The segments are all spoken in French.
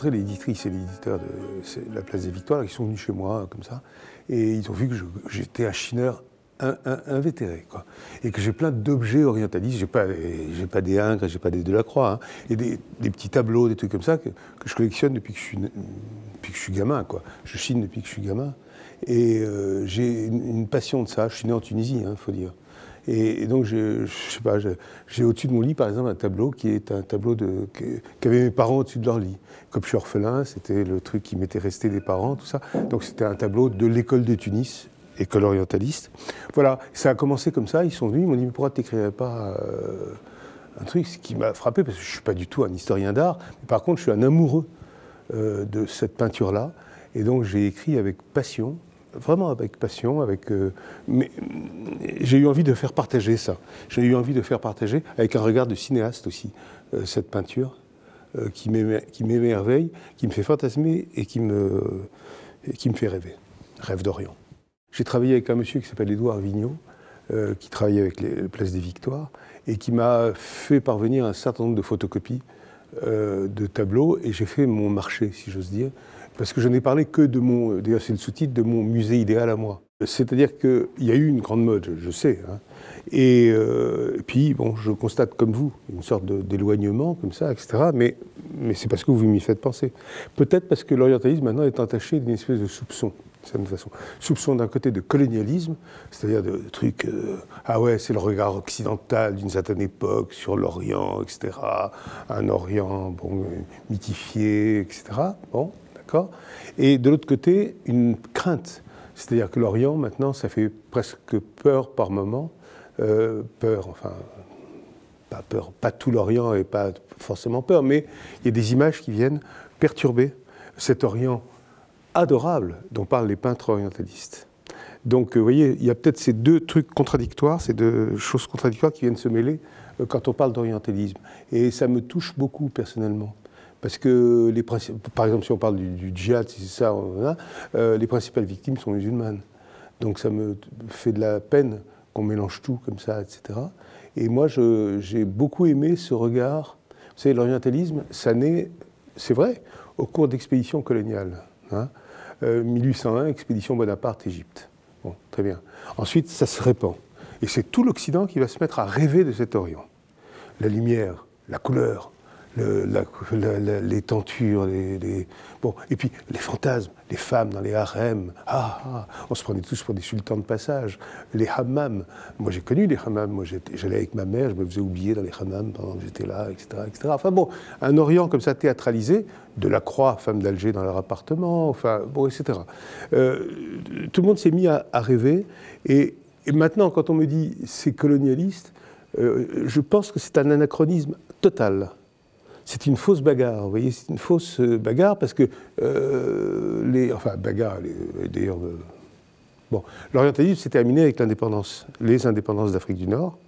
rencontré les éditrices et les éditeurs de la Place des Victoires, qui sont venus chez moi, comme ça, et ils ont vu que j'étais un chineur invétéré, quoi. Et que j'ai plein d'objets orientalistes, j'ai pas des Ingres, j'ai pas des Delacroix, hein, et des petits tableaux, des trucs comme ça, que je collectionne depuis que je suis gamin, quoi. Je chine depuis que je suis gamin. Et j'ai une passion de ça. Je suis né en Tunisie, hein, faut dire. Et donc, je sais pas, j'ai au-dessus de mon lit, par exemple, un tableau qui est un tableau qu'avaient mes parents au-dessus de leur lit. Comme je suis orphelin, c'était le truc qui m'était resté des parents, tout ça. Donc, c'était un tableau de l'école de Tunis, école orientaliste. Voilà, ça a commencé comme ça. Ils sont venus, ils m'ont dit « Mais pourquoi tu n'écrirais pas un truc ?» Ce qui m'a frappé, parce que je ne suis pas du tout un historien d'art. Par contre, je suis un amoureux de cette peinture-là. Et donc, j'ai écrit avec passion. Vraiment avec passion, mais j'ai eu envie de faire partager ça. J'ai eu envie de faire partager, avec un regard de cinéaste aussi, cette peinture qui m'émerveille, qui me fait fantasmer et qui me fait rêver. Rêve d'Orient. J'ai travaillé avec un monsieur qui s'appelle Édouard Vignon, qui travaillait avec la Place des Victoires, et qui m'a fait parvenir un certain nombre de photocopies de tableaux, et j'ai fait mon marché, si j'ose dire. Parce que je n'ai parlé que de mon, d'ailleurs c'est le sous-titre, de mon musée idéal à moi. C'est-à-dire qu'il y a eu une grande mode, je sais, hein. Et puis bon, je constate comme vous une sorte d'éloignement comme ça, etc. Mais c'est parce que vous m'y faites penser. Peut-être parce que l'orientalisme maintenant est entaché d'une espèce de soupçon, d'une certaine façon. Soupçon d'un côté de colonialisme, c'est-à-dire de trucs, ah ouais, c'est le regard occidental d'une certaine époque sur l'Orient, etc. Un Orient, bon, mythifié, etc. Bon. Et de l'autre côté, une crainte. C'est-à-dire que l'Orient, maintenant, ça fait presque peur par moment. Peur, enfin, pas peur, pas tout l'Orient et pas forcément peur, mais il y a des images qui viennent perturber cet Orient adorable dont parlent les peintres orientalistes. Donc, vous voyez, il y a peut-être ces deux trucs contradictoires, ces deux choses contradictoires qui viennent se mêler quand on parle d'orientalisme. Et ça me touche beaucoup, personnellement. Parce que, par exemple, si on parle du djihad, si c'est ça, les principales victimes sont musulmanes. Donc ça me fait de la peine qu'on mélange tout comme ça, etc. Et moi, j'ai beaucoup aimé ce regard. Vous savez, l'orientalisme, ça naît, c'est vrai, au cours d'expéditions coloniales. Hein, 1801, expédition Bonaparte, Égypte. Bon, très bien. Ensuite, ça se répand. Et c'est tout l'Occident qui va se mettre à rêver de cet Orient. La lumière, la couleur, les tentures, bon, et puis les fantasmes, les femmes dans les harems, on se prenait tous pour des sultans de passage, les hammams, moi j'ai connu les hammams, moi j'allais avec ma mère, je me faisais oublier dans les hammams pendant que j'étais là, etc., etc. Enfin bon, un Orient comme ça théâtralisé, de la Croix, femme d'Alger dans leur appartement, enfin bon, etc. Tout le monde s'est mis à rêver, et maintenant quand on me dit c'est colonialiste, je pense que c'est un anachronisme total. C'est une fausse bagarre, vous voyez, c'est une fausse bagarre parce que l'orientalisme s'est terminé avec l'indépendance, les indépendances d'Afrique du Nord,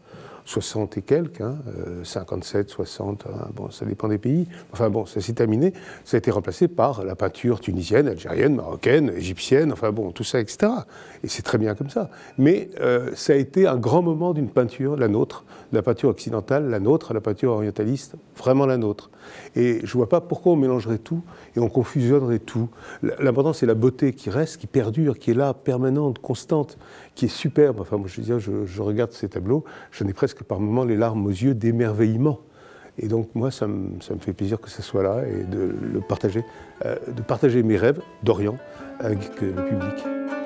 60 et quelques, hein, 57, 60, hein, bon, ça dépend des pays, enfin bon, ça s'est terminé, ça a été remplacé par la peinture tunisienne, algérienne, marocaine, égyptienne, enfin bon, tout ça, etc. Et c'est très bien comme ça. Mais ça a été un grand moment d'une peinture, la nôtre, la peinture occidentale, la nôtre, la peinture orientaliste, vraiment la nôtre. Et je ne vois pas pourquoi on mélangerait tout et on confusionnerait tout. L'important, c'est la beauté qui reste, qui perdure, qui est là, permanente, constante, qui est superbe. Enfin, moi, je veux dire, je regarde ces tableaux, j'en ai presque que par moments les larmes aux yeux d'émerveillement. Et donc moi, ça me fait plaisir que ça soit là et de partager mes rêves d'Orient avec le public.